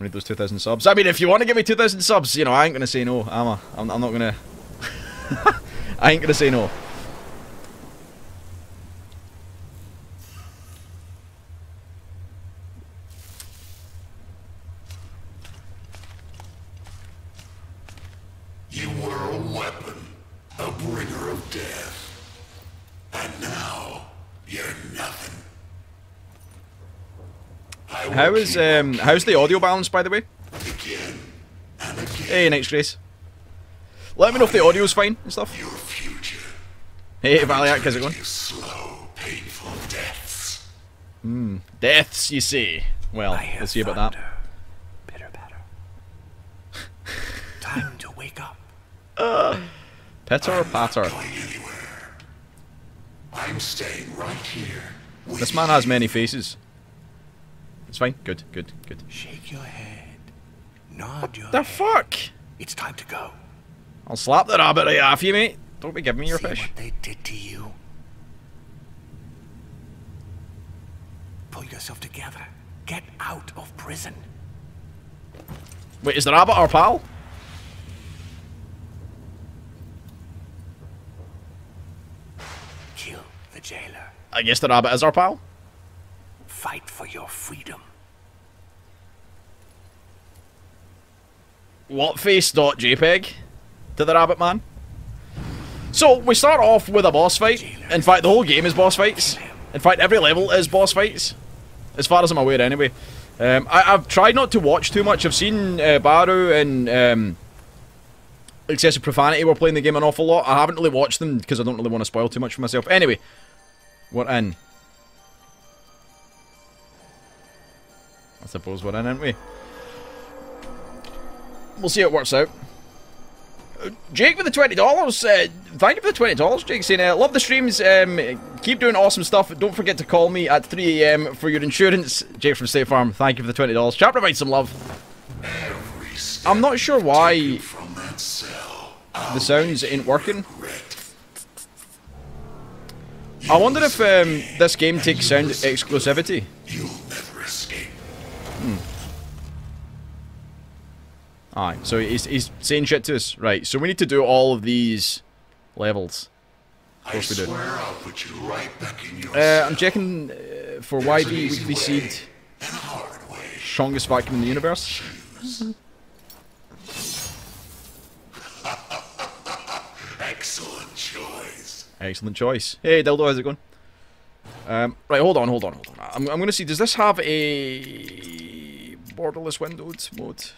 We need those 2,000 subs. I mean, if you want to give me 2,000 subs, you know, I ain't gonna say no, am I? I'm not gonna... I ain't gonna say no. You were a weapon, a bringer of death, and now you're nothing. How's the audio balance, by the way? Again and again. Hey, Night Grace. Let me know if the audio's fine and stuff. Your future. Hey, Valiac, how's it going? Slow, painful deaths. Hmm. Deaths, you say? Well, we'll see about that. Pitter patter. Time to wake up. Pitter patter. I'm not going anywhere. I'm staying right here. This man has many faces. It's fine. Good, good, good. Shake your head. Nod your head. What the fuck? It's time to go. I'll slap the rabbit right off you, mate. Don't be giving me your fish. What they did to you. Pull yourself together. Get out of prison. Wait, is the rabbit our pal? Kill the jailer. I guess the rabbit is our pal. Fight for your freedom. Whatface.jpg to the rabbit man. So we start off with a boss fight. In fact, the whole game is boss fights. In fact, every level is boss fights, as far as I'm aware. Anyway, I've tried not to watch too much. I've seen Baru and Excessive Profanity were playing the game an awful lot. I haven't really watched them because I don't really want to spoil too much for myself. Anyway, we're in. I suppose we're in, aren't we? We'll see how it works out. Jake with the $20. Thank you for the $20, Jake. Saying, love the streams. Keep doing awesome stuff. Don't forget to call me at 3 AM for your insurance. Jake from State Farm. Thank you for the $20. Chat provides some love. I'm not sure why the sounds ain't working. I wonder if this game takes sound exclusivity. Alright, so he's saying shit to us. Right, so we need to do all of these levels. Of course we do. I'll put you right back in your I'm checking for YB Weekly Seed. Strongest vacuum in the universe. Excellent choice. Excellent choice. Hey, Dildo, how's it going? Right, hold on. I'm going to see, does this have a borderless windowed mode?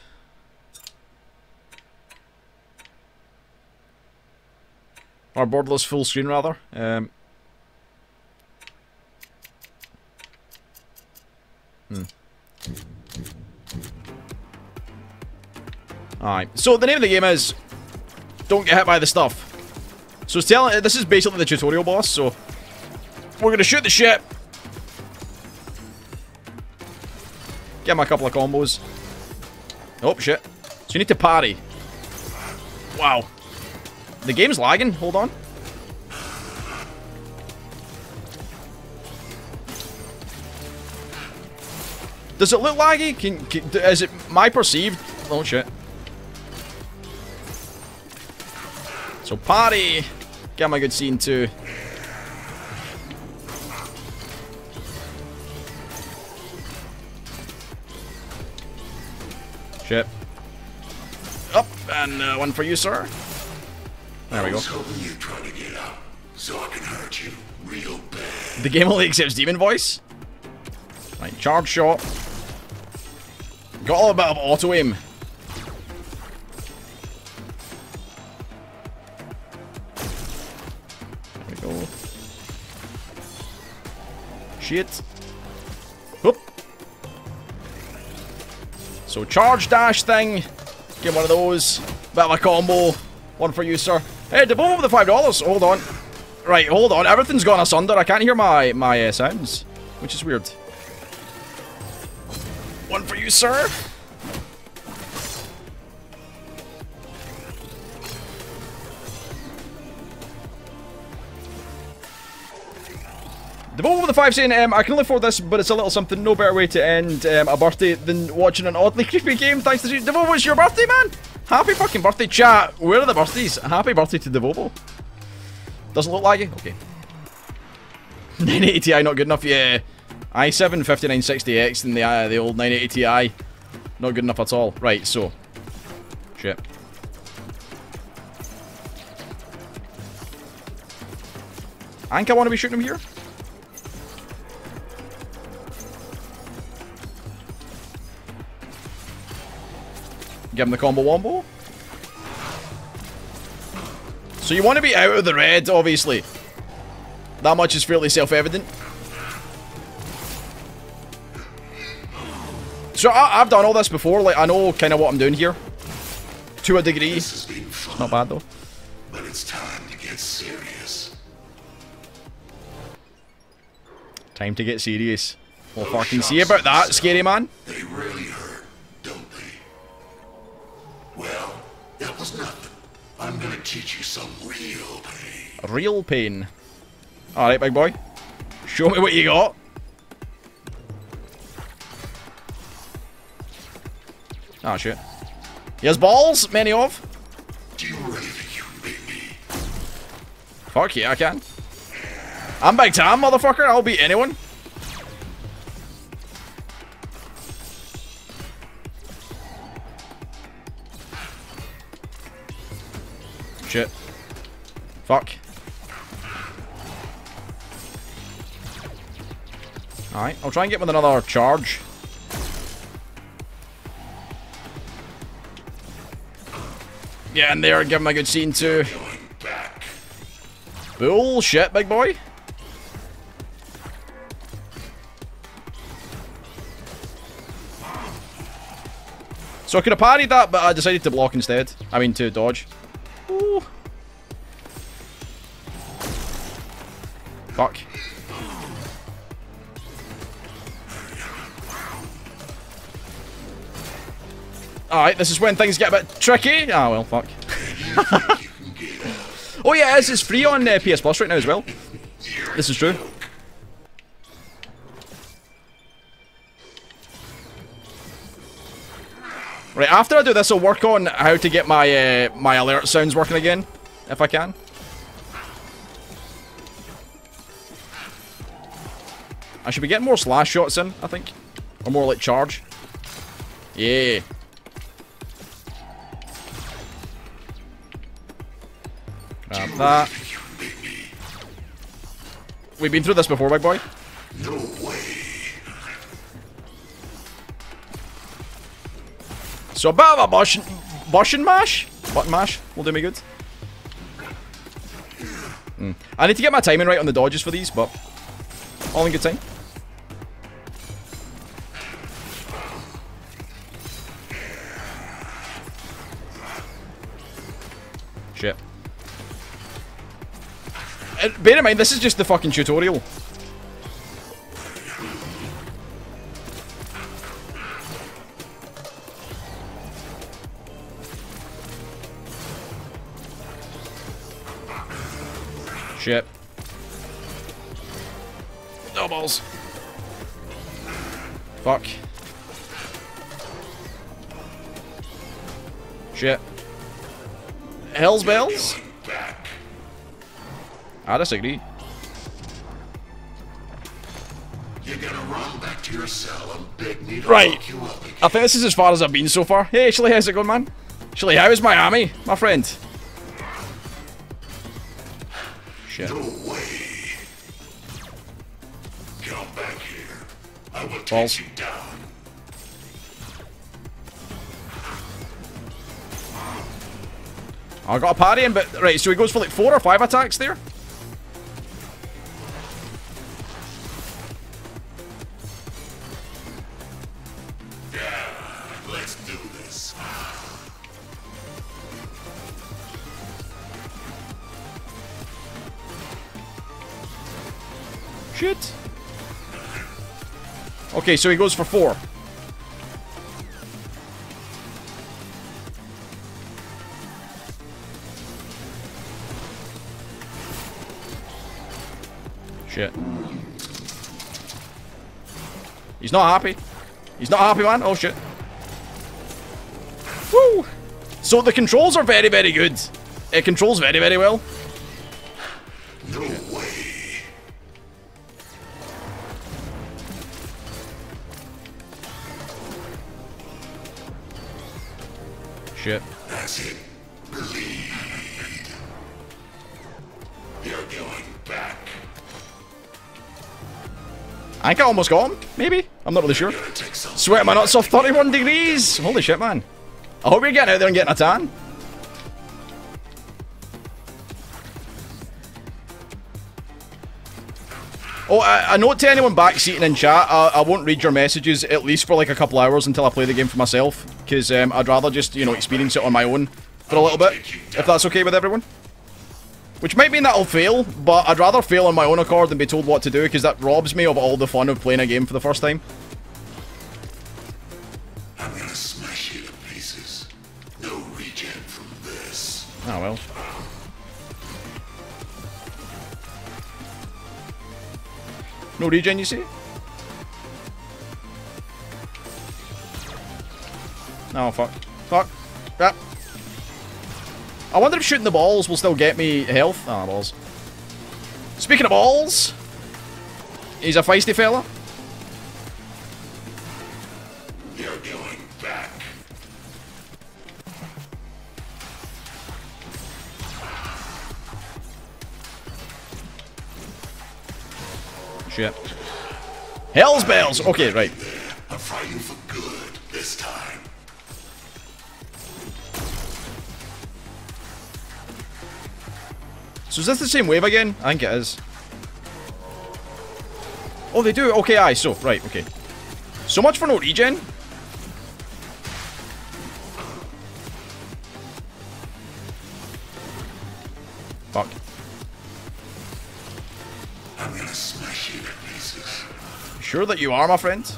Or borderless full screen, rather. Alright, so the name of the game is Don't Get Hit By The Stuff. So it's telling, this is basically the tutorial boss, so we're gonna shoot the shit. Give him a couple of combos. Oh, shit. So you need to parry. Wow. The game's lagging. Hold on. Does it look laggy? Is it my perceived? Oh, shit. So parry. Give him a good scene, too. Shit. Up, and one for you, sir. There we go. The game only accepts demon voice. Right, charge shot. Got a little bit of auto aim. There we go. Shit. Whoop. So charge dash thing. Get one of those. Bit of a combo. One for you, sir. Hey, Debo with the $5. Hold on. Right, hold on. Everything's gone asunder. I can't hear my sounds, which is weird. One for you, sir. The Bobo with the 5 saying, I can live for this, but it's a little something. No better way to end a birthday than watching an oddly creepy game. Thanks to Devobo, it's your birthday, man! Happy fucking birthday, chat! Where are the birthdays? Happy birthday to Devobo. Doesn't look like it? Okay. 980 Ti not good enough, yeah. i7 5960X and the old 980 Ti. Not good enough at all. Right, so. Shit. I think I want to be shooting him here. Give him the combo wombo. So you want to be out of the red, obviously. That much is fairly self-evident. So I've done all this before. Like, I know kind of what I'm doing here. To a degree. This has been fun, not bad, though. But it's time to get serious. Time to get serious. We'll fucking see about that, scary man. They really hurt, don't they? Well, that was nothing. I'm gonna teach you some real pain. Real pain. Alright, big boy. Show me what you got. Oh, shit. He has balls, many of. Do you really think you can beat me? Fuck yeah, I can. I'm big time, motherfucker. I'll beat anyone. Shit. Fuck. Alright, I'll try and get with another charge. Yeah, in there, give him a good scene too. Bullshit, big boy. So I could have parried that, but I decided to block instead. I mean, to dodge. Ooh. Fuck. Alright, this is when things get a bit tricky. Ah, well, fuck. Oh yeah, this is free on PS Plus right now as well. This is true. Right, after I do this, I'll work on how to get my my alert sounds working again, if I can. I should be getting more slash shots in, I think. Or more like charge. Yeah. Grab that. We've been through this before, big boy. No way. So a bit of a bush and mash? Button mash will do me good. I need to get my timing right on the dodges for these, but all in good time. Shit. Bear in mind, this is just the fucking tutorial. Shit. No balls. Fuck. Shit. Hell's bells? I disagree. You're gonna run back to your cell and beg me to lock you up again. I think this is as far as I've been so far. Hey, Shelly, how's it going, man? Shelly, how is Miami, my friend? Shit. No way. Come back here. I will take you down. I got a parry in, but right, so he goes for like 4 or 5 attacks there. Yeah, let's do this. Shit. Okay, so he goes for 4. Shit. He's not happy. He's not happy, man. Oh, shit. Woo! So the controls are very, very good. It controls very, very well. No way. Shit. That's it. Bleed. They're going back. I think I almost got him. Maybe. I'm not really sure. Swear am I not soft 31 degrees? Holy shit, man. I hope you're getting out there and getting a tan. Oh, a note to anyone backseating in chat, I won't read your messages at least for like a couple hours until I play the game for myself, because I'd rather just, you know, experience it on my own for a little bit, if that's okay with everyone. Which might mean that I'll fail, but I'd rather fail on my own accord than be told what to do, because that robs me of all the fun of playing a game for the first time. I'm gonna smash you to pieces. No regen from this. Oh well. No regen, you see? Oh fuck. Fuck. Yep. Ah. I wonder if shooting the balls will still get me health. Ah, balls. Speaking of balls, he's a feisty fella. You're going back. Shit. Hell's bells. Okay, right. I'm fighting for good this time. So is this the same wave again? I think it is. Oh, they do? Okay, aye, so, right, okay. So much for no regen. Fuck. I'm gonna smash you to pieces. Sure that you are, my friend?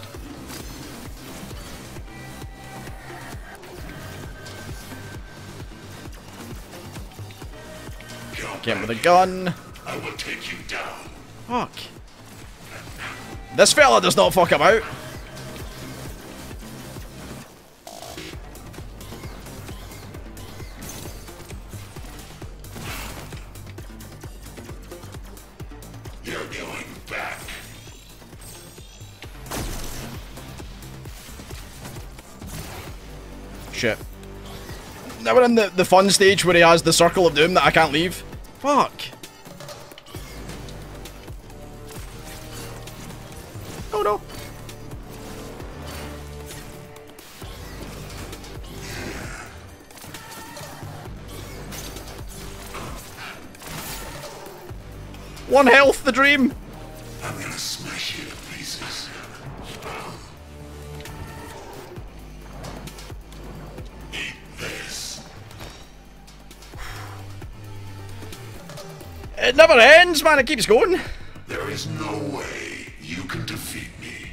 Get with a gun. I will take you down. Fuck. This fella does not fuck about. You're going back. Shit. Now we're in the fun stage where he has the circle of doom that I can't leave. Fuck! Oh no! One health, the dream! I'm gonna smash you to pieces. Eat this. It never ends, man. It keeps going. There is no way you can defeat me.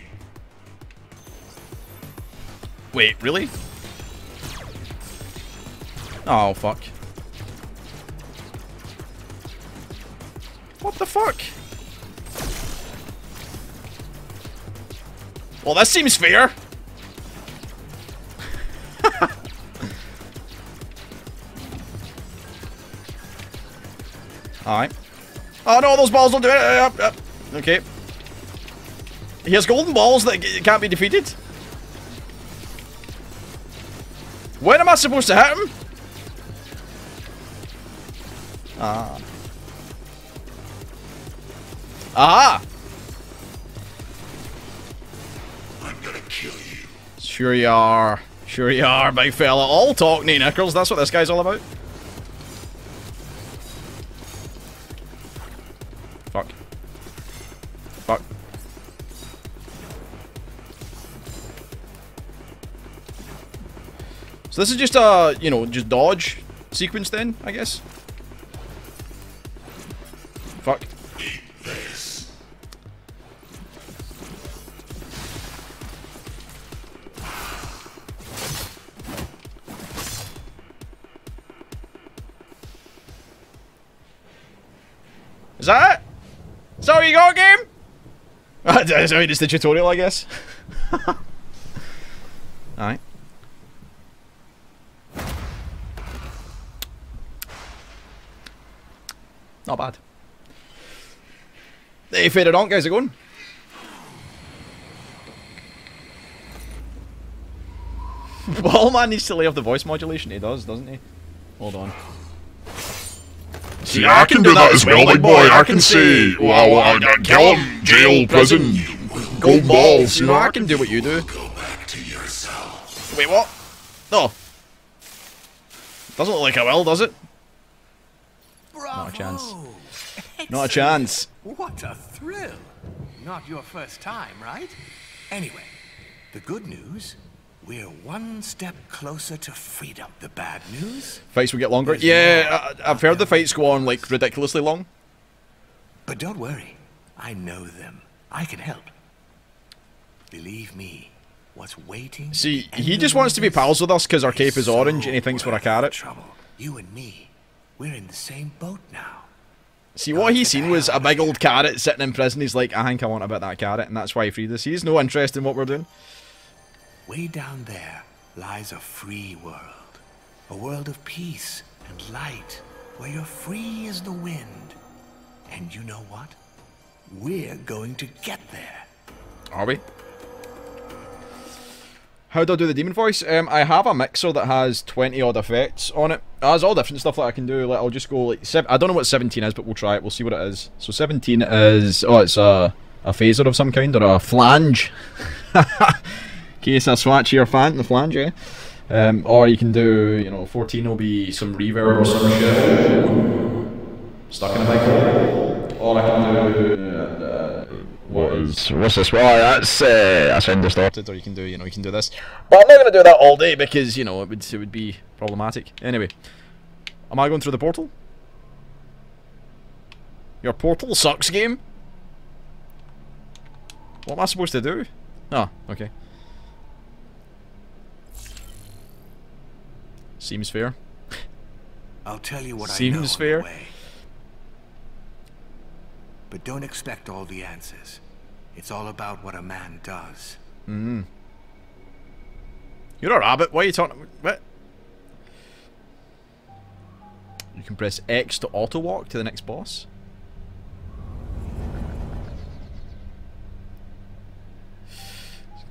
Wait, really? Oh, fuck. What the fuck? Well, that seems fair. Alright. Oh no, those balls don't do it! Okay. He has golden balls that can't be defeated. When am I supposed to hit him? Ah. Aha! I'm gonna kill you. Sure you are. Sure you are, big fella. All talk, knee knickers. That's what this guy's all about. Fuck. Fuck. So this is just a, you know, just dodge sequence then, I guess. Fuck. Eat this. Is that it? So you got a game? Sorry, it's the tutorial, I guess. Alright. Not bad. Hey, fader donk, how's it going? Ballman needs to lay off the voice modulation. He does, doesn't he? Hold on. See, I can do that as well, big boy. I can say, well, I can kill him, jail, prison, gold balls. You know, I can do what you do. Go back to yourself. Wait, what? No. Doesn't look like I will, does it? Bravo. Not a chance. Excellent. Not a chance. What a thrill. Not your first time, right? Anyway, the good news. We're one step closer to freedom. The bad news? Fights will get longer. Yeah, I've heard the fights go on like ridiculously long. But don't worry, I know them. I can help. Believe me, what's waiting? See, he just wants to be pals with us because our cape is orange and he thinks we're a carrot. Trouble. You and me, we're in the same boat now. See, what he seen was a big old carrot sitting in prison. He's like, I think I want a bit of that carrot, and that's why he freed us. He's no interest in what we're doing. Way down there lies a free world. A world of peace and light, where you're free as the wind. And you know what? We're going to get there. Are we? How do I do the demon voice? I have a mixer that has 20 odd effects on it. It has all different stuff that I can do. Like, I'll just go like... I don't know what 17 is, but we'll try it. We'll see what it is. So 17 is... Oh, it's a phaser of some kind, or a flange. Case a swatch your fan, the flange, yeah. Or you can do, you know, 14 will be some reverb or some shit. Stuck in a big hole. Or I can do what's this? Well, that's understated. Or you can do, you know, you can do this. But I'm not gonna do that all day because, you know, it would be problematic. Anyway, am I going through the portal? Your portal sucks, game. What am I supposed to do? Oh, okay. Seems fair. I'll tell you what I know on the way. But don't expect all the answers. It's all about what a man does. Mm. You're a rabbit. Why are you talking? What? You can press X to auto walk to the next boss.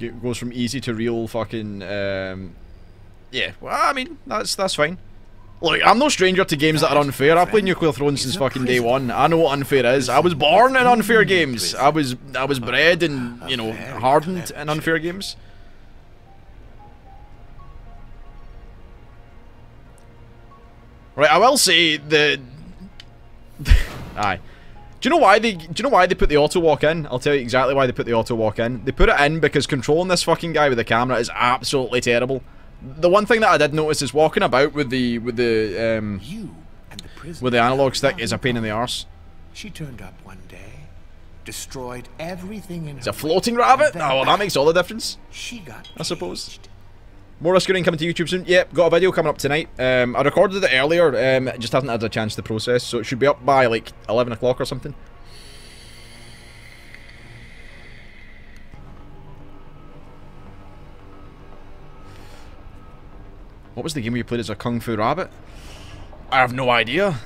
It goes from easy to real fucking. Yeah, well, I mean, that's fine. Look, I'm no stranger to games that are unfair. I've played Nuclear Thrones since fucking day one. I know what unfair is. I was born in unfair games. I was bred and, you know, hardened in unfair games. Right, I will say the... Aye. Do you know why they put the auto walk in? I'll tell you exactly why they put the auto walk in. They put it in because controlling this fucking guy with the camera is absolutely terrible. The one thing that I did notice is walking about with the analog stick is a pain in the arse. She turned up one day, destroyed everything in. It's a floating rabbit. Oh, well, that makes all the difference. She got, I suppose. Changed. More Rescuing coming to YouTube soon. Yep, got a video coming up tonight. I recorded it earlier. It just hasn't had a chance to process, so it should be up by like 11 o'clock or something. What was the game you played as a Kung Fu Rabbit? I have no idea.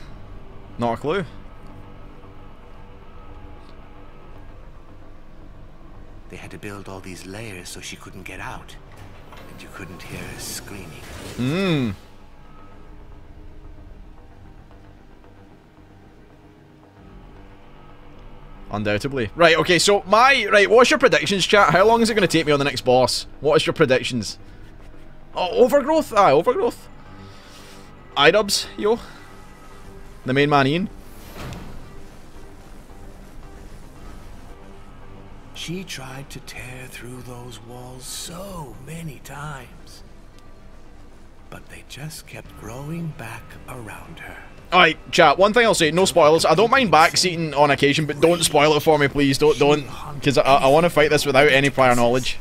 Not a clue. They had to build all these layers so she couldn't get out. And you couldn't hear her screaming. Mmm. Undoubtedly. Right, okay, so right, what's your predictions, chat? How long is it going to take me on the next boss? What is your predictions? Oh, Overgrowth? Aye, Overgrowth. Idubs, yo. The main man, Ian. She tried to tear through those walls so many times. But they just kept growing back around her. Alright, chat, one thing I'll say, no spoilers. I don't mind backseating on occasion, but don't spoil it for me, please. Don't. Because I want to fight this without any prior knowledge.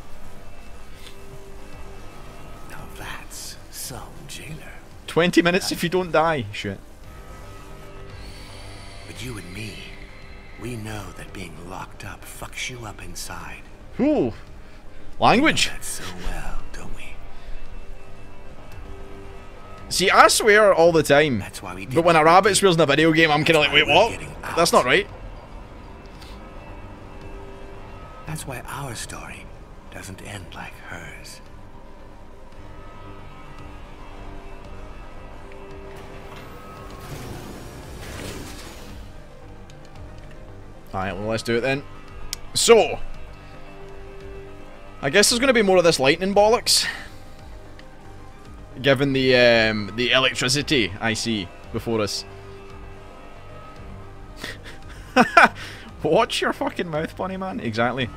Jailer. 20 minutes if you don't die. Shit. But you and me, we know that being locked up fucks you up inside. Ooh. language. So well, don't we? See, I swear all the time. That's why we but when a rabbit swears in a video game, I'm kind of like, wait, what? That's not right. That's why our story doesn't end like hers. Alright, well, let's do it then. So, I guess there's going to be more of this lightning bollocks, given the electricity I see before us. Watch your fucking mouth, bunny man. Exactly.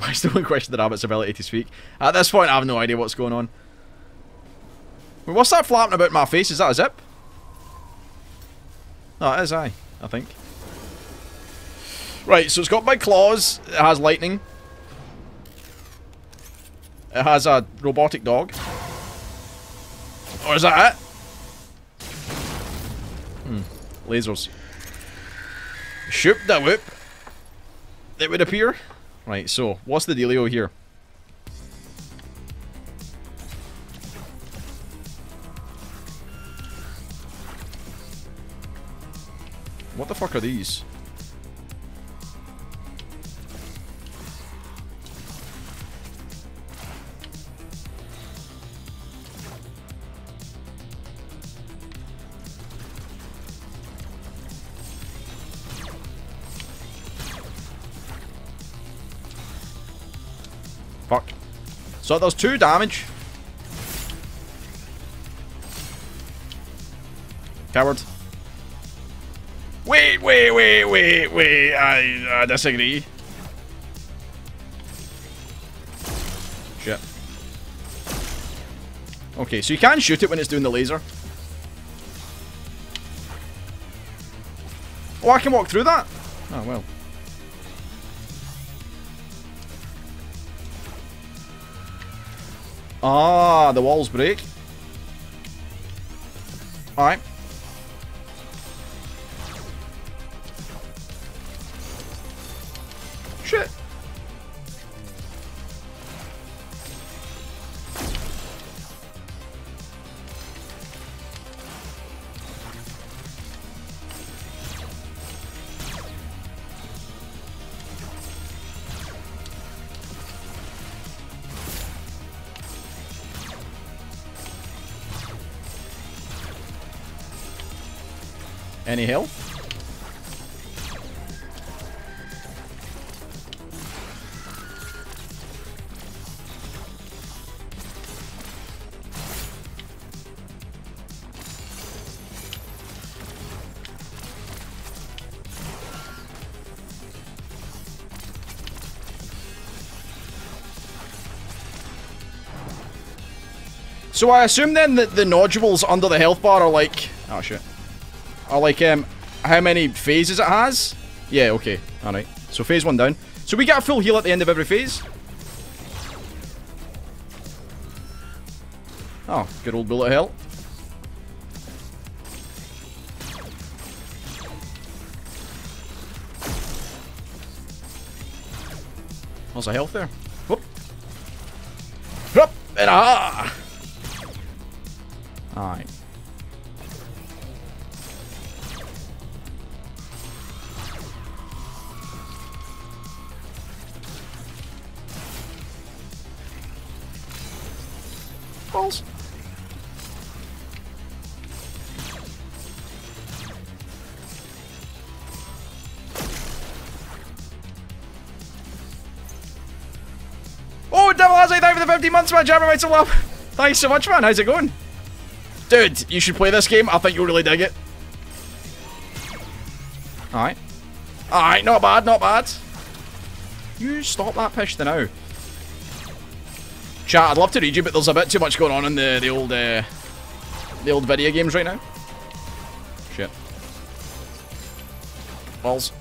I still don't question the rabbit's ability to speak. At this point, I have no idea what's going on. Wait, what's that flapping about my face? Is that a zip? No, it is, I think. Right, so it's got big claws. It has lightning. It has a robotic dog. Or is that it? Hmm. Lasers. Shoop da whoop. It would appear. Right, so, what's the dealio here? What the fuck are these? Fuck. So there's two damage. Coward. Wait, wait, wait, wait, wait. I disagree. Shit. Okay, so you can shoot it when it's doing the laser. Oh, I can walk through that? Oh, well. Ah, the walls break. Alright. Shit. Any help? So I assume then that the nodules under the health bar are like... Oh shit. Or like, how many phases it has? Yeah, okay. Alright. So phase one down. So we get a full heal at the end of every phase. Oh, good old bullet hell. Lots of health there. Whoop. Whoop. And ah. Alright. Balls. Oh, Devil has I died for the 15 months, man. Jabber, mate, so love. Thanks so much, man. How's it going? Dude, you should play this game. I think you'll really dig it. Alright. Alright, not bad, not bad. You stop that pish to now. Chat, I'd love to read you, but there's a bit too much going on in the old video games right now. Shit. Balls.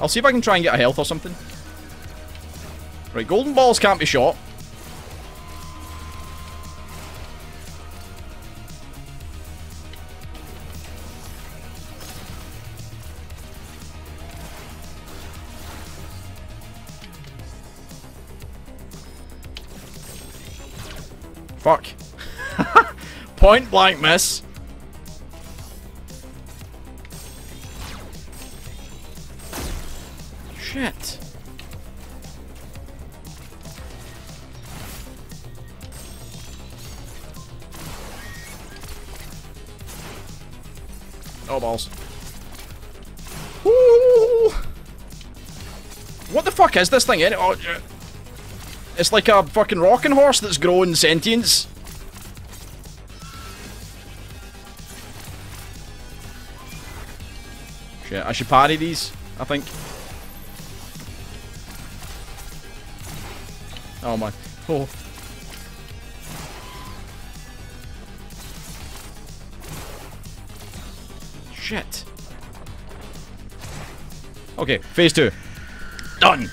I'll see if I can try and get a health or something. Right, golden balls can't be shot. Fuck. Point blank miss. Shit. No balls. Ooh. What the fuck is this thing in it? Oh, it's like a fucking rocking horse that's growing sentience. Shit, I should parry these, I think. Oh my. Oh. Shit. Okay, phase two. Done!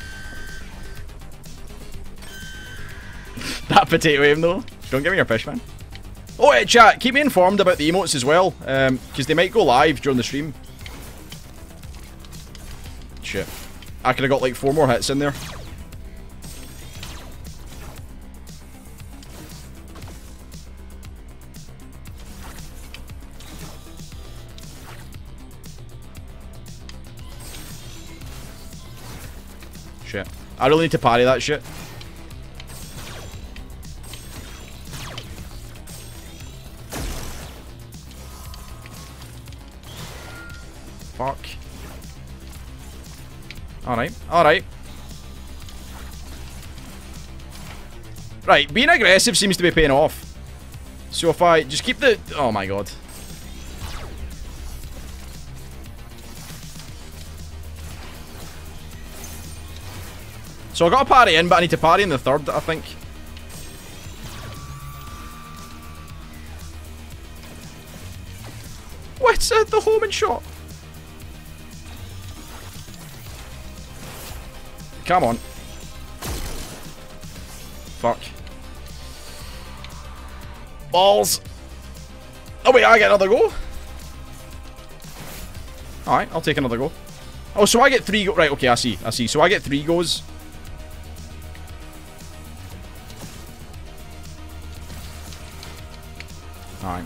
That potato aim though. Don't give me your fish, man. Oh, hey, chat, keep me informed about the emotes as well, because they might go live during the stream. Shit. I could have got like 4 more hits in there. Shit. I really need to parry that shit. Fuck. Alright, alright. Right, being aggressive seems to be paying off. So if I just keep the... Oh my god. So I got a parry in, but I need to parry in the third, I think. What's at the home and shot? Come on. Fuck. Balls. Oh wait, I get another go. Alright, I'll take another go. Oh, so I get 3 go. Right, okay, I see. I see. So I get 3 goes. Alright.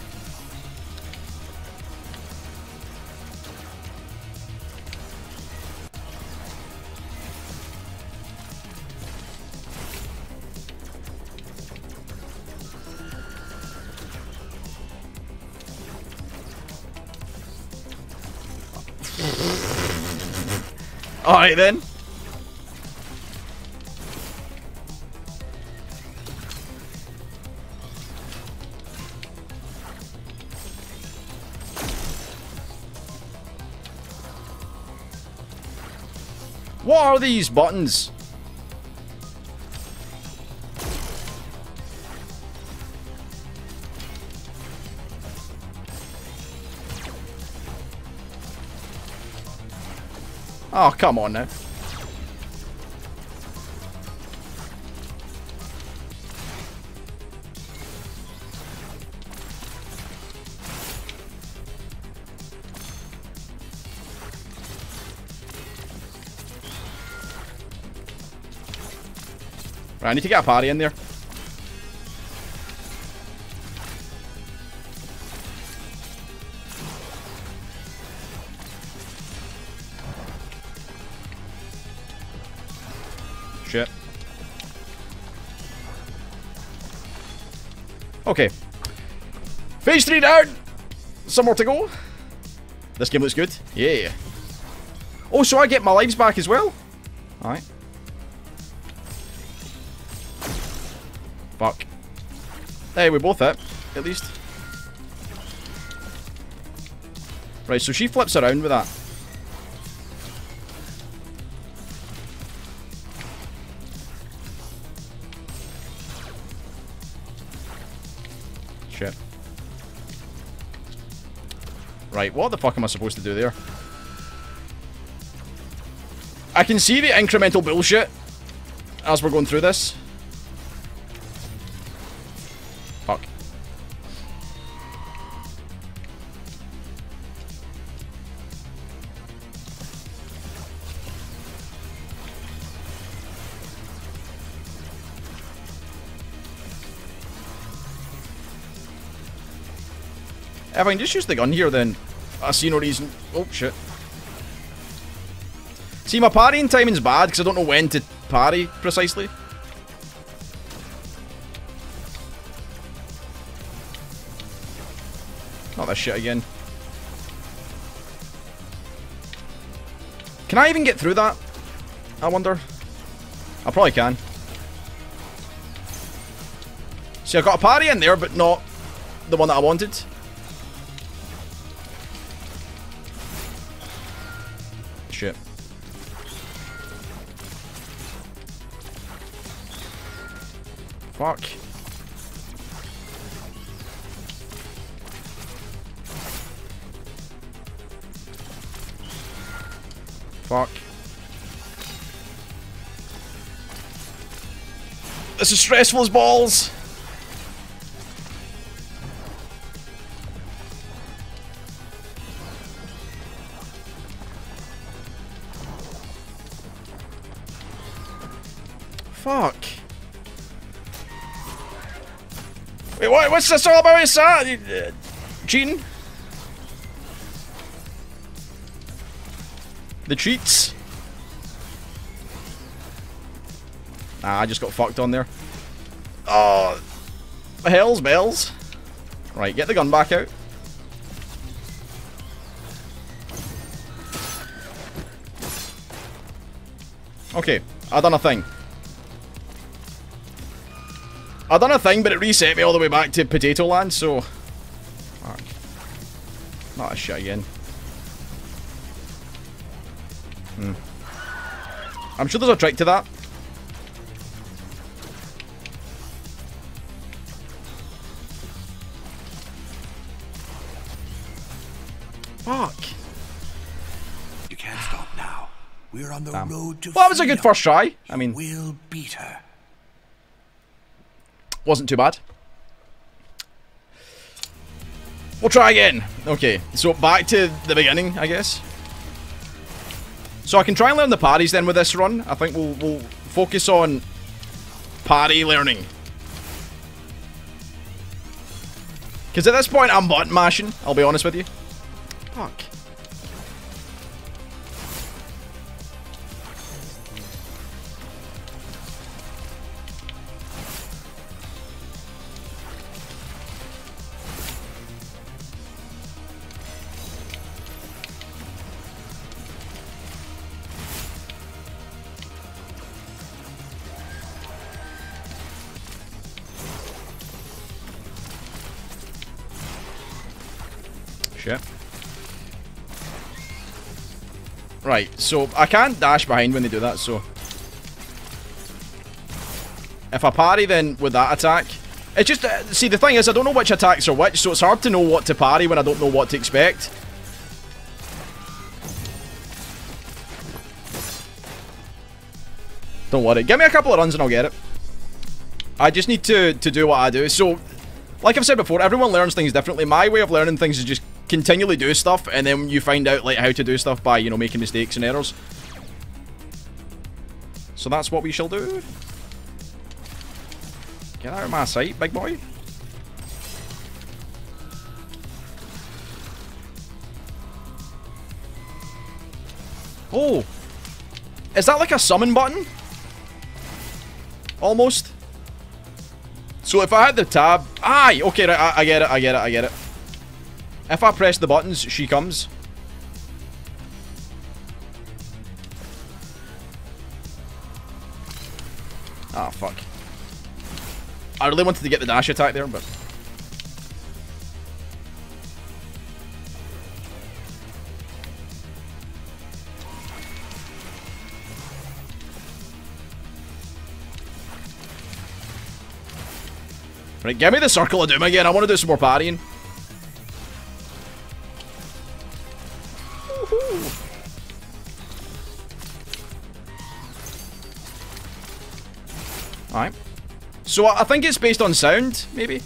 Alright then. What are these buttons? Oh, come on now. Right, I need to get a party in there. Shit. Okay. Phase 3 down! Some more to go. This game looks good. Yeah. Oh, so I get my lives back as well? Alright. Fuck. Hey, we both hit. At least. Right, so she flips around with that. Shit. Right, what the fuck am I supposed to do there? I can see the incremental bullshit. as we're going through this. Fuck. If I can just use the gun here, then I see no reason. Oh, shit. See, my parrying timing's bad because I don't know when to parry precisely. Not this shit again. Can I even get through that? I wonder. I probably can. See, I got a parry in there, but not the one that I wanted. Shit. Fuck. Fuck. This is stressful as balls. Fuck. Wait, what's this all about? Is that cheating? The cheats? Nah, I just got fucked on there. Oh, the hell's bells. Right, get the gun back out. Okay, I've done a thing. I've done a thing, but it reset me all the way back to Potato Land, so... Fuck. Not a shit again. I'm sure there's a trick to that. Fuck. You can't stop now. We're on the road to... Well, that was a good first try. I mean... We'll beat her. Wasn't too bad. We'll try again. Okay, so back to the beginning, I guess. So I can try and learn the parries then with this run. I think we'll focus on parry learning. Because at this point I'm button mashing, I'll be honest with you. Fuck. Right, so I can't dash behind when they do that, so... If I parry then with that attack... It's just, see the thing is I don't know which attacks are which, so it's hard to know what to parry when I don't know what to expect. Don't worry, give me a couple of runs and I'll get it. I just need to do what I do, so... Like I've said before, everyone learns things differently. My way of learning things is just... continually do stuff, and then you find out like how to do stuff by, you know, making mistakes and errors. So that's what we shall do. Get out of my sight, big boy. Oh, is that like a summon button? Almost. So if I had the tab, aye, okay, right, I get it, I get it, I get it. If I press the buttons, she comes. Ah, fuck. I really wanted to get the dash attack there, but... Right, give me the Circle of Doom again. I want to do some more parrying. So I think it's based on sound, maybe?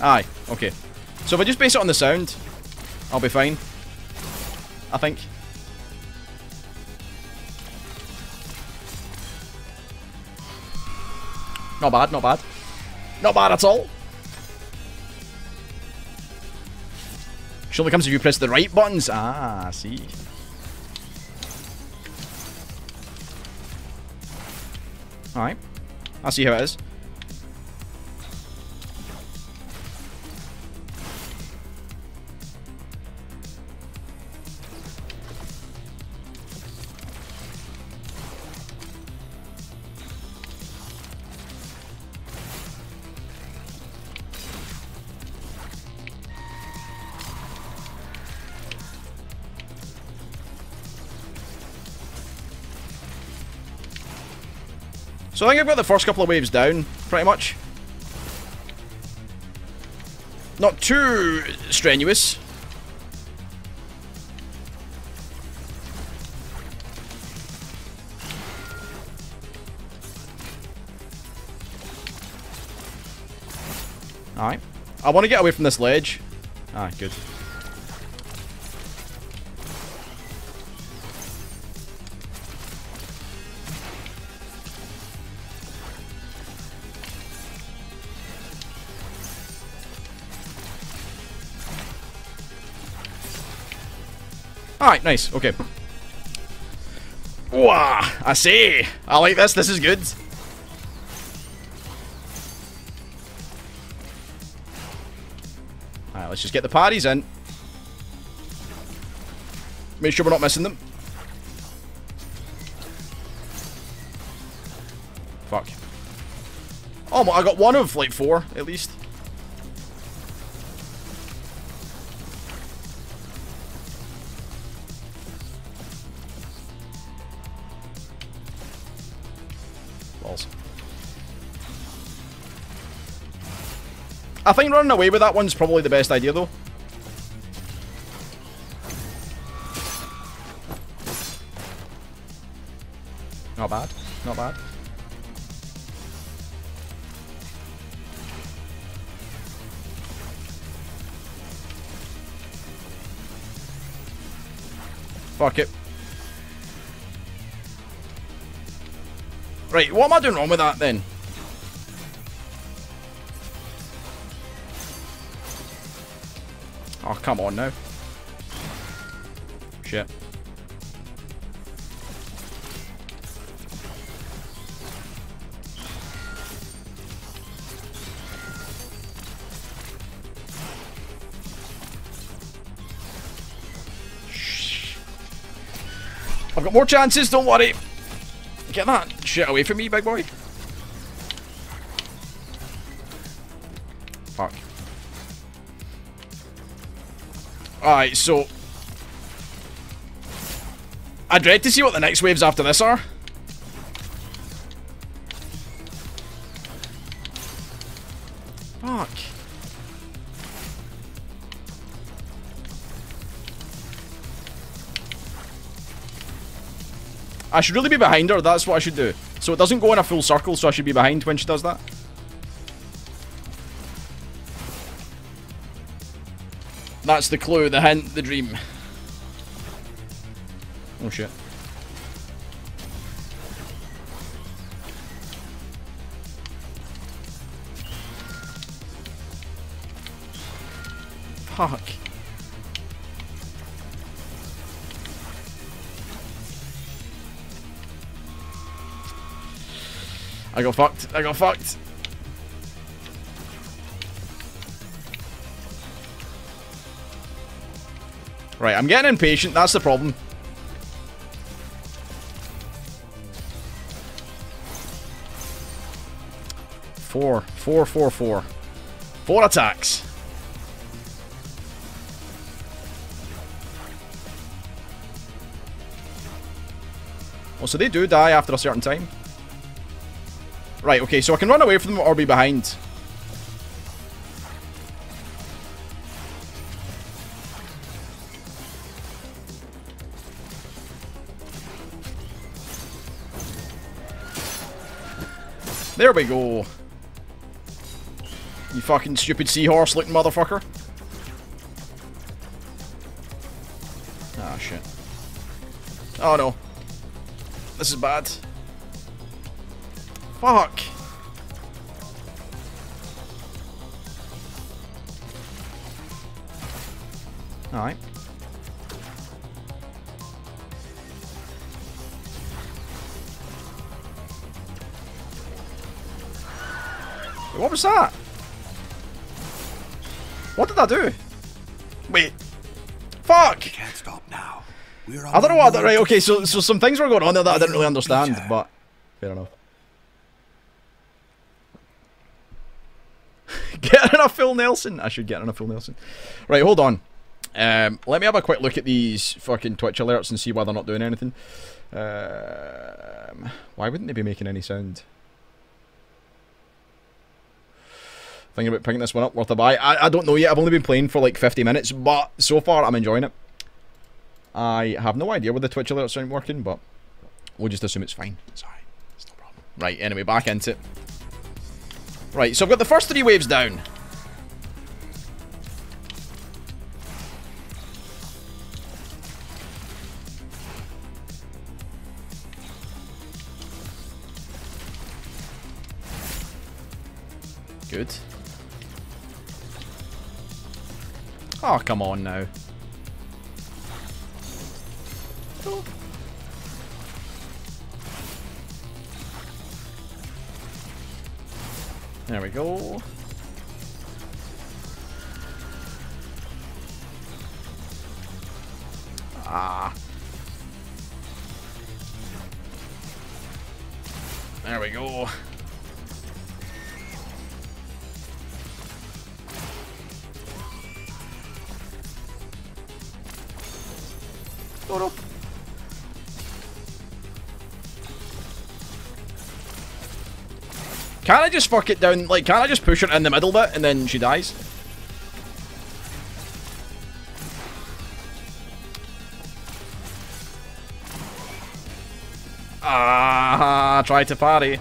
Aye, okay. So if I just base it on the sound, I'll be fine. I think. Not bad, not bad. Not bad at all. Surely comes if you press the right buttons. Ah, I see. Alright. I see how it is. So I think I've got the first couple of waves down, pretty much. Not too strenuous. Alright. I want to get away from this ledge. Ah, good. Alright, nice, okay. Wow, I see! I like this, this is good. Alright, let's just get the parties in. Make sure we're not missing them. Fuck. Oh, well, I got one of like four, at least. I think running away with that one's probably the best idea, though. Not bad. Not bad. Fuck it. Right, what am I doing wrong with that, then? Oh, come on now. Shit. Shh. I've got more chances, don't worry. Get that shit away from me, big boy. Fuck. Alright, so I dread to see what the next waves after this are. Fuck. I should really be behind her, that's what I should do. So it doesn't go in a full circle, so I should be behind when she does that. That's the clue, the hint, the dream. Oh shit. Fuck. I got fucked. I got fucked. Right, I'm getting impatient, that's the problem. Four. Four attacks. Oh, so they do die after a certain time. Right, okay, so I can run away from them or be behind. There we go. You fucking stupid seahorse looking motherfucker. Ah, shit. Oh no. This is bad. Fuck. Alright. What was that? What did I do? Wait. Fuck! Can't stop now. I don't know what that, right, okay, so some things were going on there that I didn't really understand, but fair enough. Get in a full Nelson! I should get in a full Nelson. Right, hold on. Let me have a quick look at these fucking Twitch alerts and see why they're not doing anything. Why wouldn't they be making any sound? Thinking about picking this one up, worth a buy. I don't know yet, I've only been playing for like 50 minutes, but so far I'm enjoying it. I have no idea where the Twitch alerts aren't working, but we'll just assume it's fine. It's alright, it's no problem. Right, anyway, back into it. Right, so I've got the first three waves down. Good. Oh, come on now. Oh. There we go. Ah. There we go. Up. Can't I just fuck it down? Like, can't I just push her in the middle bit and then she dies? Ah, try to parry.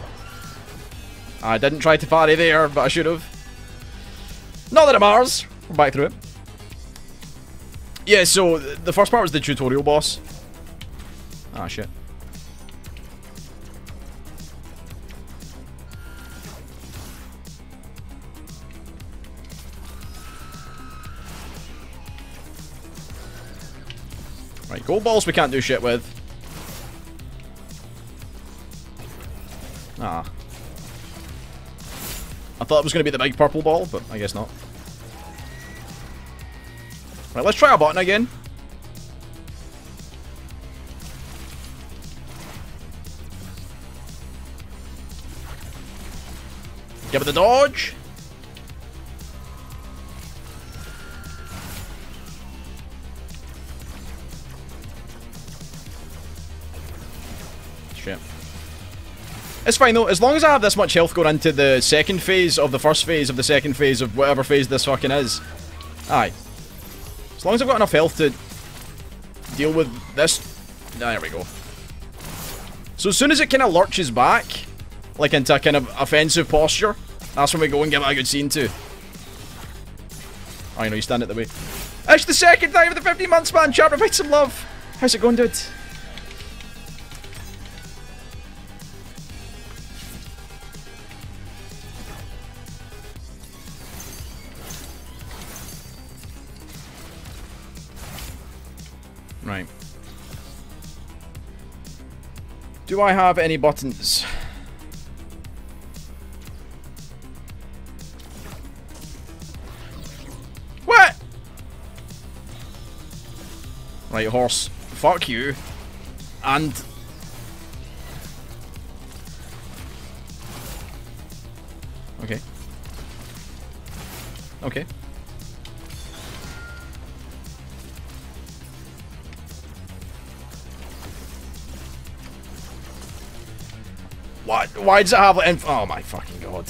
I didn't try to parry there, but I should have. Not that it matters. We're back through it. Yeah, so the first part was the tutorial boss. Ah, shit. Right, gold balls we can't do shit with. Ah. I thought it was going to be the big purple ball, but I guess not. Right, let's try our button again. Give it the dodge. Shit. It's fine though, as long as I have this much health going into the second phase of the first phase of the second phase of whatever phase this fucking is. Aye. As long as I've got enough health to deal with this... Ah, there we go. So as soon as it kind of lurches back, like into a kind of offensive posture, that's when we go and give it a good scene too. Oh, you know, you stand at the way. It's the second time of the 15 months, man! Chat, provide some love! How's it going, dude? Right. Do I have any buttons? What? Right, horse. Fuck you. And... okay. Okay. Why does it have like... oh my fucking god.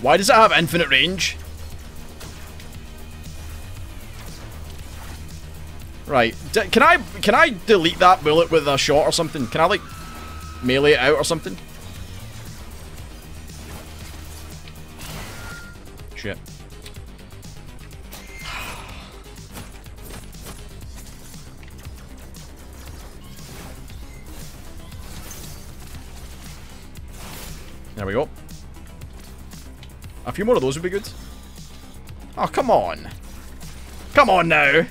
Why does it have infinite range? Right. Can I delete that bullet with a shot or something? Can I, like, melee it out or something? Shit. There we go. A few more of those would be good. Oh, come on. Come on now.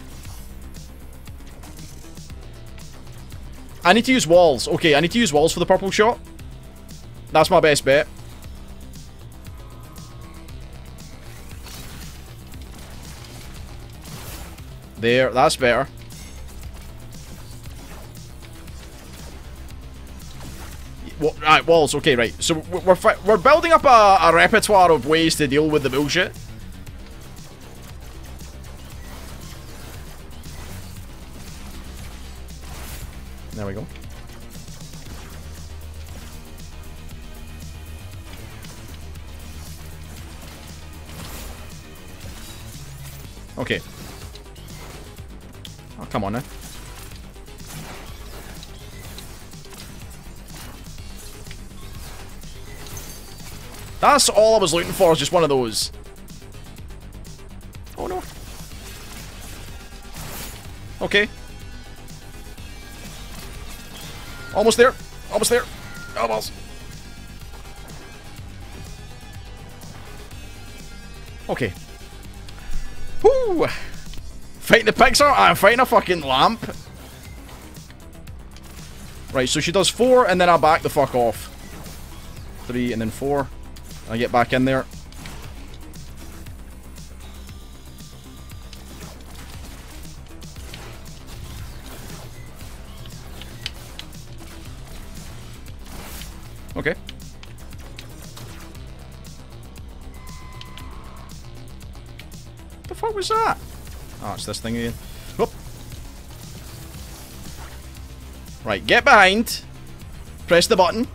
I need to use walls. Okay, I need to use walls for the purple shot. That's my best bet. There, that's better. Well, right, walls, okay, right. So we're building up a repertoire of ways to deal with the bullshit. There we go. Okay. Oh, come on now. That's all I was looking for, is just one of those. Oh no. Okay. Almost there. Almost there. Almost. Okay. Whoo! Fighting the Pixar? I'm fighting a fucking lamp. Right, so she does 4 and then I back the fuck off. 3 and then 4. I get back in there. Okay. The fuck was that? Oh, it's this thing again. Whoop. Right, get behind. Press the button.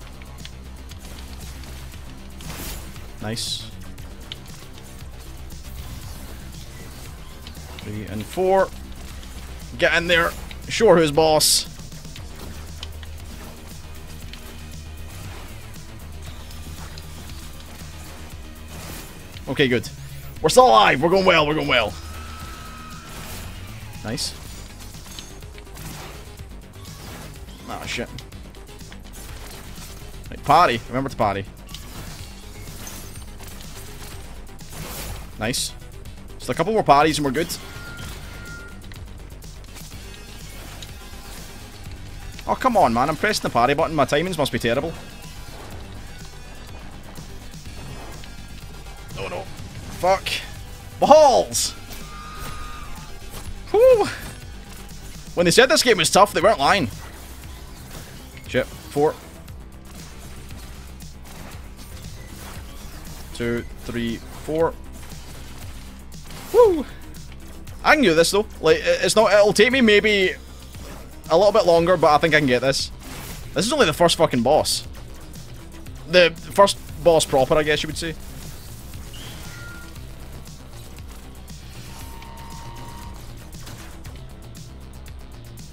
Nice. 3 and 4. Get in there. Sure, who's boss? Okay, good. We're still alive. We're going well. We're going well. Nice. Ah, shit. Right, party. Remember to party. Nice. Just a couple more parties and we're good. Oh, come on, man. I'm pressing the party button. My timings must be terrible. Oh, no. Fuck. Balls! Whew. When they said this game was tough, they weren't lying. Shit. 4. 2, 3, 4. Woo! I can do this though. Like, it's not. It'll take me maybe a little bit longer, but I think I can get this. This is only the first fucking boss. The first boss proper, I guess you would say.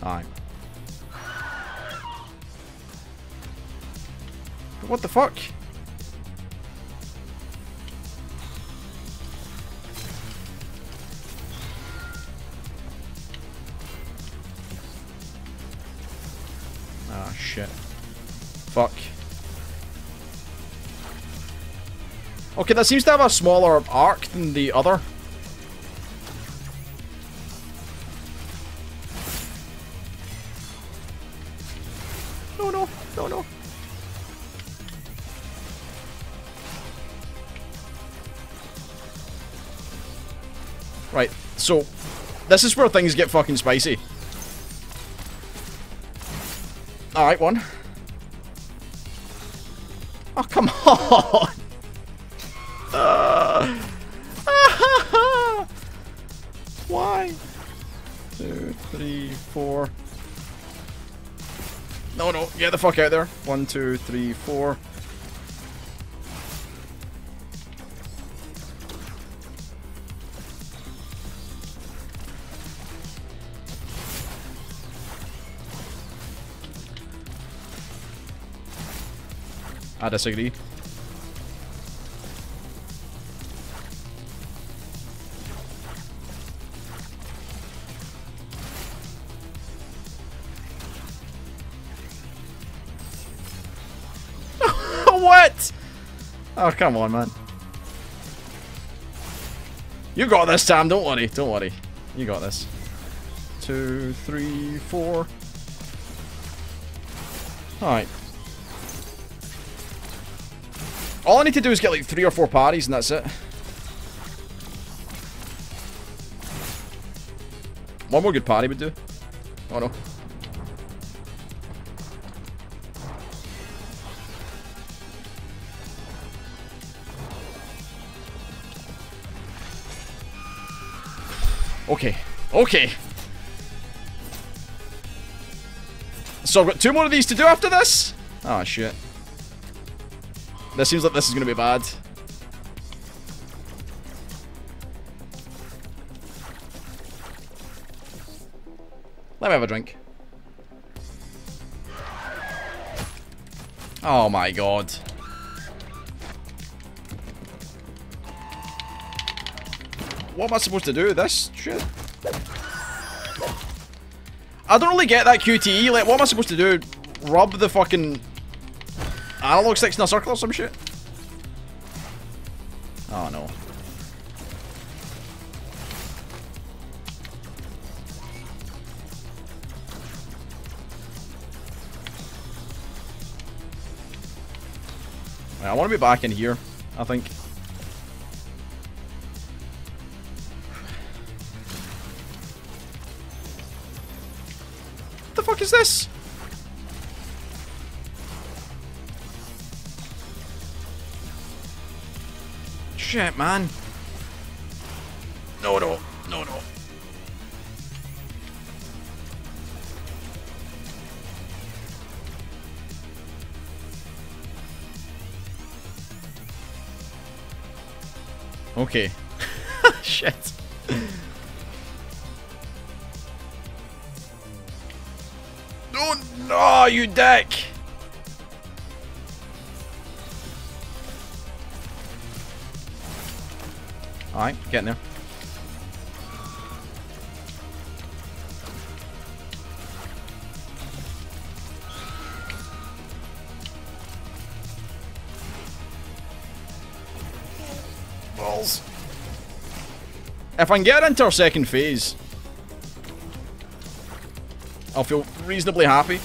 Aye. But what the fuck? Shit. Fuck. Okay, that seems to have a smaller arc than the other. No, no. No, no. Right, so this is where things get fucking spicy. Alright, 1. Oh, come on! Why? 2, 3, 4. No, no, get the fuck out there. 1, 2, 3, 4. I disagree. What? Oh, come on, man. You got this, Sam. Don't worry. Don't worry. You got this. 2, 3, 4. Alright. All I need to do is get like 3 or 4 parries and that's it. One more good parry would do. Oh no. Okay. Okay. So I've got 2 more of these to do after this? Ah, shit. This seems like this is going to be bad. Let me have a drink. Oh my god. What am I supposed to do with this shit? I don't really get that QTE, like, what am I supposed to do? Rub the fucking analog sticks in a circle or some shit? Oh no. Right, I want to be back in here, I think. What the fuck is this? Shit, man. No, no. No, no. Okay. Shit. No, you dick! Alright, getting there. Balls. If I can get into our second phase, I'll feel reasonably happy.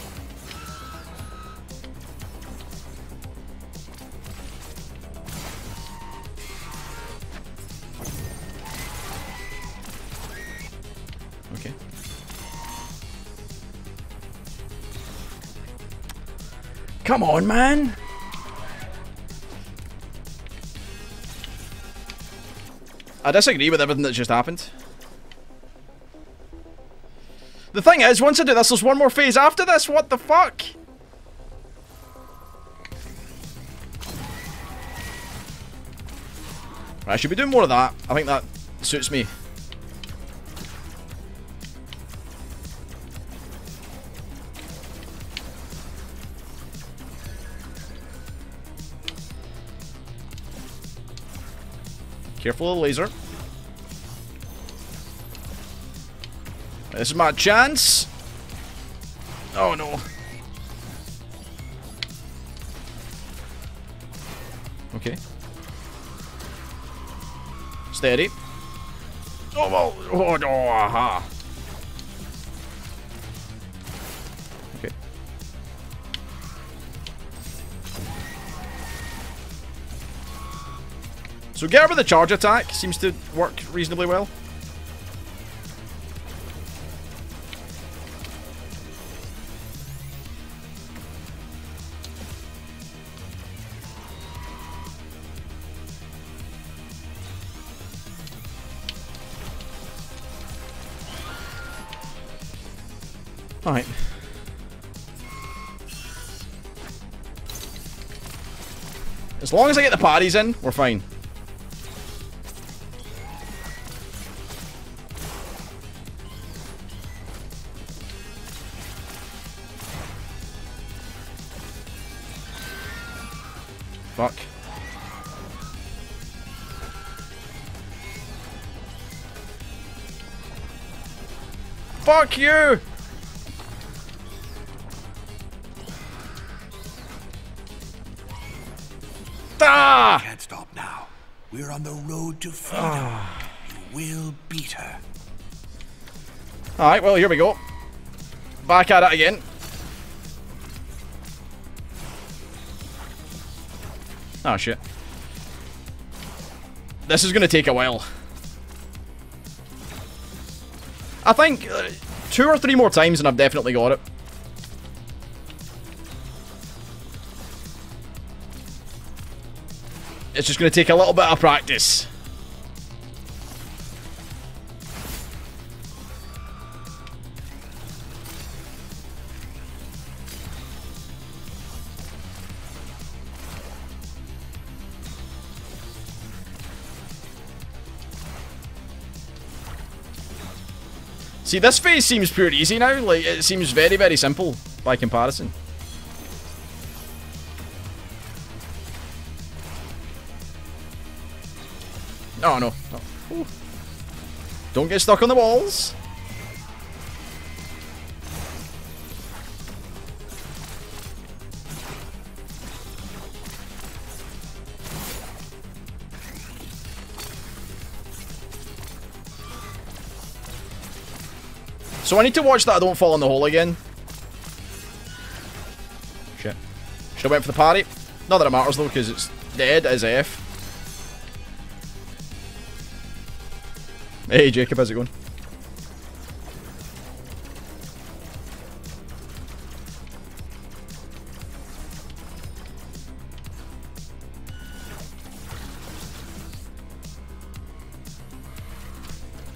Okay. Come on, man. I disagree with everything that just happened. The thing is, once I do this, there's one more phase after this. What the fuck? Right, I should be doing more of that. I think that suits me. Careful of the laser. This is my chance. Oh no. Okay. Steady. Oh well. Oh no. Aha. Okay. So get over the charge attack seems to work reasonably well. Alright. As long as I get the parties in, we're fine. Fuck. Fuck you! Ah! Can't stop now. We're on the road to freedom. Ah. You will beat her. Alright, well, here we go. Back at it again. Oh, shit. This is going to take a while. I think 2 or 3 more times and I've definitely got it. It's just going to take a little bit of practice. See, this phase seems pretty easy now. Like, it seems very, very simple by comparison. Oh, no. Oh. Don't get stuck on the walls. So I need to watch that I don't fall in the hole again. Shit. Should have went for the parry. Not that it matters though, because it's dead as F. Hey Jacob, how's it going?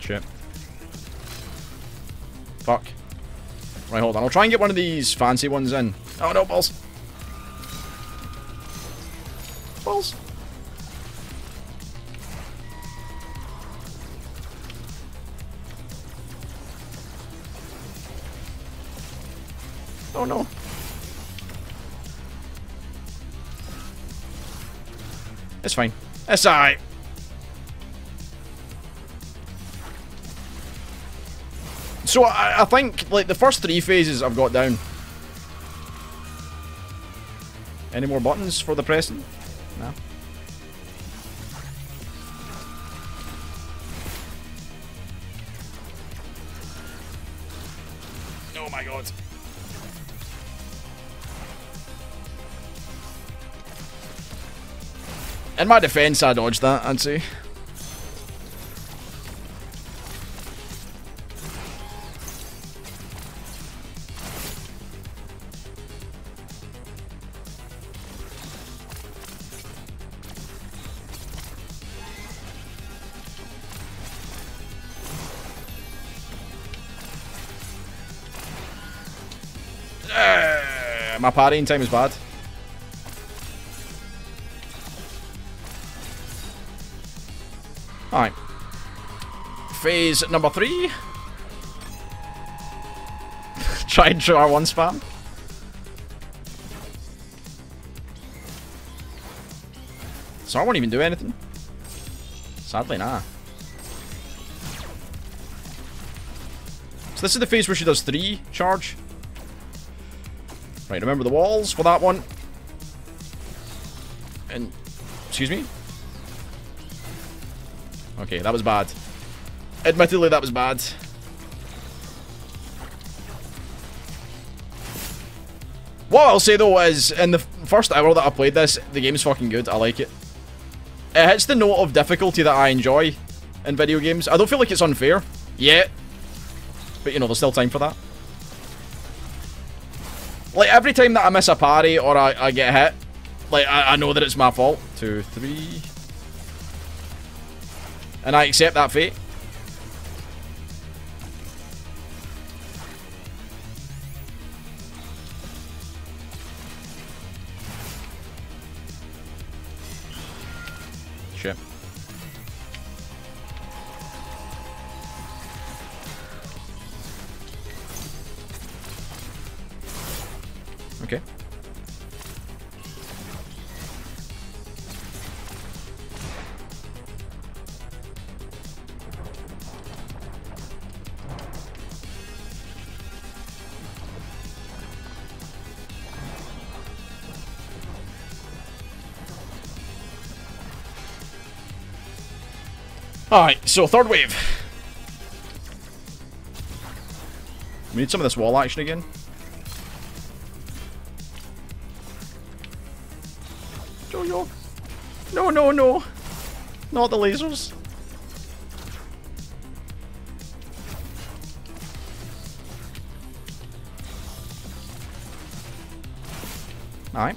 Shit. Fuck. Right, hold on. I'll try and get one of these fancy ones in. Oh no, balls. Balls. Oh no. It's fine. It's alright. So I think like the first 3 phases I've got down. Any more buttons for the pressing? No. Oh my god. In my defense, I dodged that, I'd say. My parrying time is bad. Alright. Phase number 3. Try and show R1 spam. So I won't even do anything. Sadly, nah. So this is the phase where she does 3 charge. Right, remember the walls for that one. And, excuse me? Okay, that was bad. Admittedly, that was bad. What I'll say though is, in the first hour that I played this, the game's fucking good, I like it. It hits the note of difficulty that I enjoy in video games. I don't feel like it's unfair, yet. But you know, there's still time for that. Like, every time that I miss a parry or I get hit, like, I know that it's my fault. 2, 3. And I accept that fate. Shit. Okay. Alright, so third wave. We need some of this wall action again. Yo-yo. No, no, no. Not the lasers. Alright.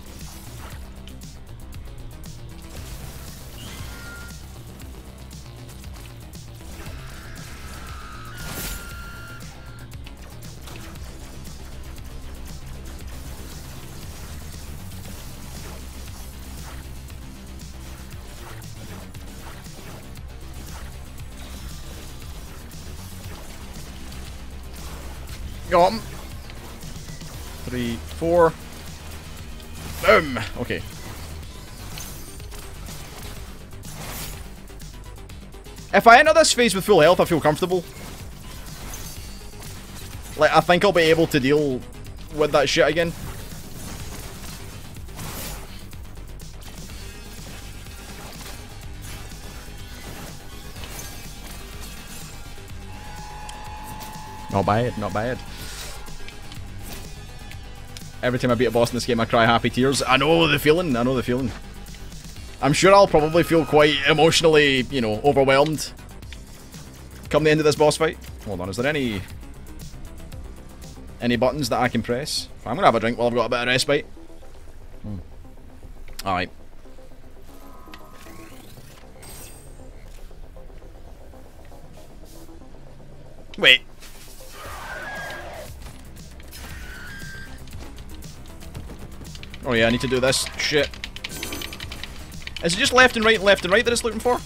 Got him. 3, 4. Boom! Okay. If I enter this phase with full health, I feel comfortable. Like, I think I'll be able to deal with that shit again. Not bad, not bad. Every time I beat a boss in this game, I cry happy tears. I know the feeling, I know the feeling. I'm sure I'll probably feel quite emotionally, you know, overwhelmed come the end of this boss fight. Hold on, is there any buttons that I can press? I'm gonna have a drink while I've got a bit of respite. Alright. Wait. Oh yeah, I need to do this shit. Is it just left and right that it's looking for?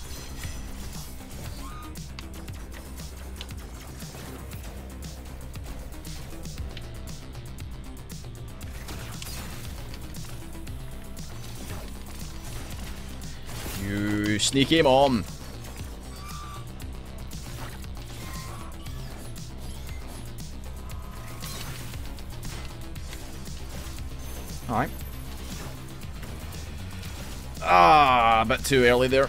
You sneaky mom. Alright. Ah, a bit too early there.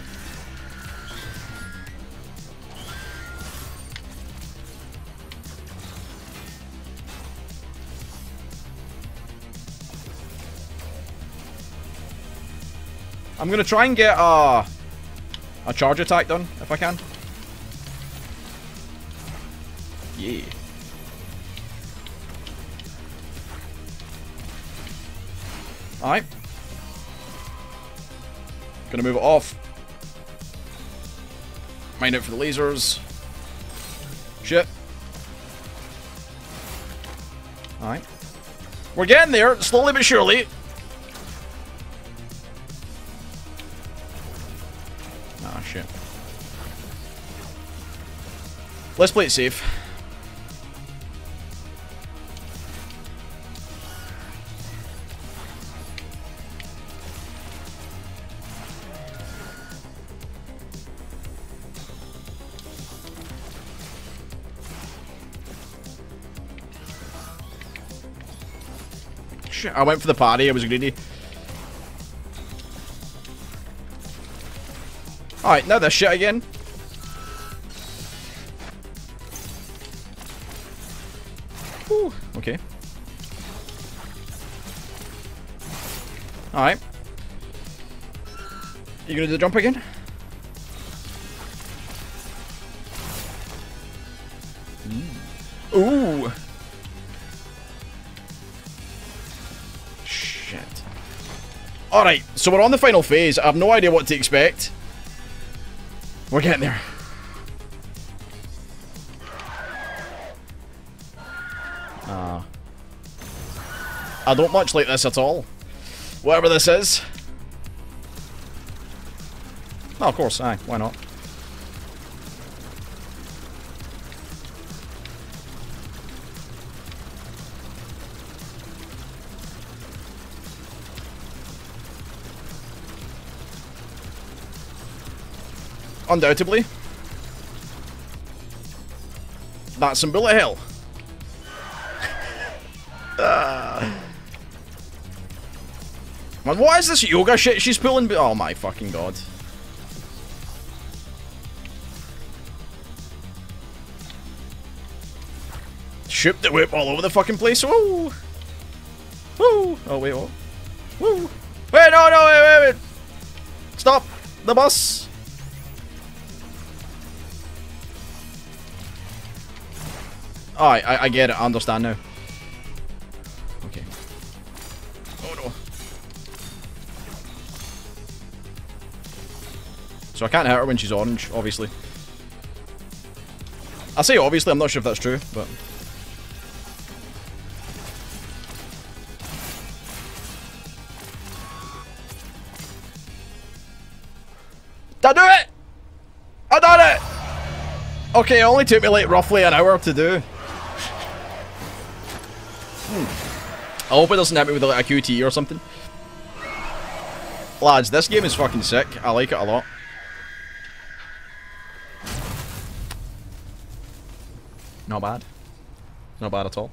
I'm gonna try and get a charge attack done if I can. Yeah. Alright. Gonna move it off. Mind out for the lasers. Shit. Alright. We're getting there, slowly but surely. Ah, shit. Let's play it safe. I went for the party, I was greedy. Alright, now this shit again. Whew, okay. Alright. You gonna do the jump again? Ooh! Alright, so we're on the final phase. I have no idea what to expect. We're getting there. I don't much like this at all. Whatever this is. Oh, of course, aye, why not? Undoubtedly. That's some bullet hell. Man, what is this yoga shit she's pulling? Oh my fucking god. Shoot the whip all over the fucking place. Woo! Woo! Oh, wait, what? Woo! Wait, no, no, wait, wait, wait! Stop! The bus! Oh, I get it. I understand now. Okay. Oh, no. So I can't hit her when she's orange, obviously. I say obviously, I'm not sure if that's true, but... Did I do it? I done it! Okay, it only took me like roughly an hour to do. I hope it doesn't hit me with like a QTE or something. Lads, this game is fucking sick. I like it a lot. Not bad. Not bad at all.